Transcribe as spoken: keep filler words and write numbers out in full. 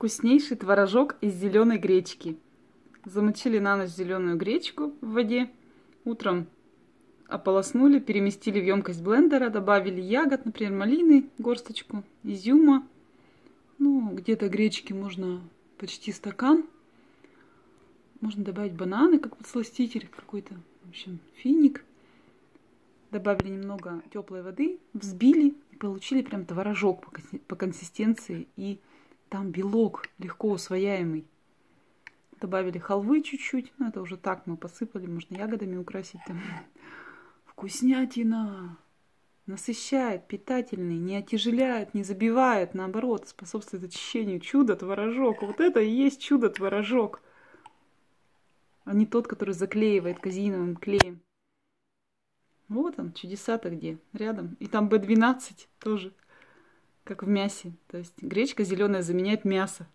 Вкуснейший творожок из зеленой гречки. Замочили на ночь зеленую гречку в воде. Утром ополоснули, переместили в емкость блендера, добавили ягод, например, малины, горсточку, изюма. Ну, где-то гречки можно почти стакан. Можно добавить бананы, как подсластитель какой-то, в общем, финик. Добавили немного теплой воды, взбили и получили прям творожок по консистенции. И там белок легко усвояемый. Добавили халвы чуть-чуть. Ну, это уже так мы посыпали. Можно ягодами украсить там. Вкуснятина! Насыщает, питательный, не отяжеляет, не забивает. Наоборот, способствует очищению. Чудо-творожок! Вот это и есть чудо-творожок! А не тот, который заклеивает казеиновым клеем. Вот он, чудеса-то где. Рядом. И там бэ двенадцать тоже. Как в мясе. То есть гречка зеленая заменяет мясо.